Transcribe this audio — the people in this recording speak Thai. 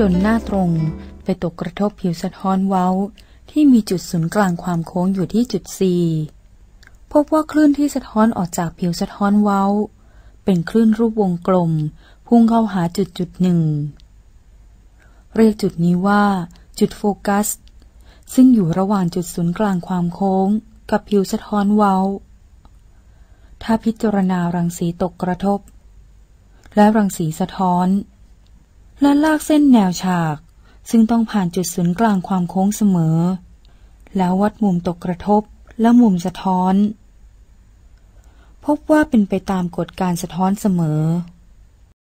ดนหน้าตรงไปตกกระทบผิวสะท้อนเว้าที่มีจุดศูนย์กลางความโค้งอยู่ที่จุด C พบว่าคลื่นที่สะท้อนออกจากผิวสะท้อนเว้าเป็นคลื่นรูปวงกลมพุ่งเข้าหาจุดหนึ่งเรียกจุดนี้ว่าจุดโฟกัสซึ่งอยู่ระหว่างจุดศูนย์กลางความโค้งกับผิวสะท้อนเว้าถ้าพิจารณารังสีตกกระทบและรังสีสะท้อนและลากเส้นแนวฉากซึ่งต้องผ่านจุดศูนย์กลางความโค้งเสมอแล้ววัดมุมตกกระทบและมุมสะท้อนพบว่าเป็นไปตามกฎการสะท้อนเสมอ